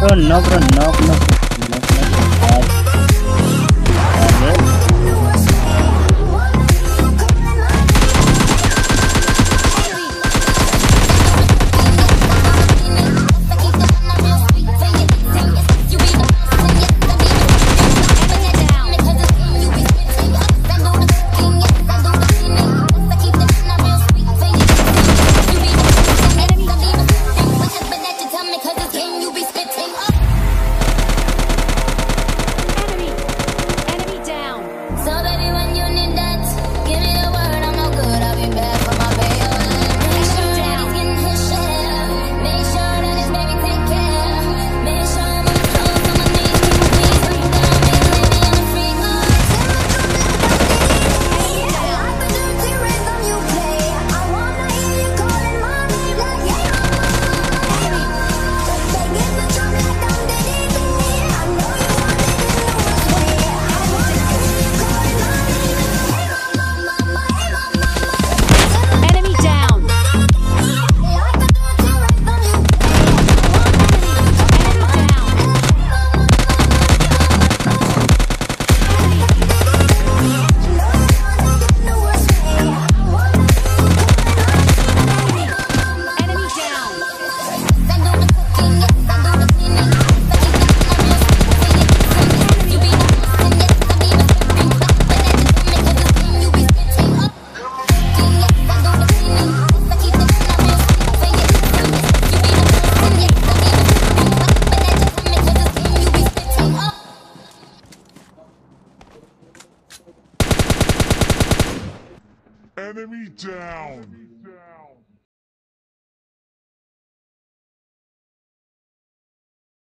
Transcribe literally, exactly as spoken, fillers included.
Bro, no, bro, no, no, no, enemy down!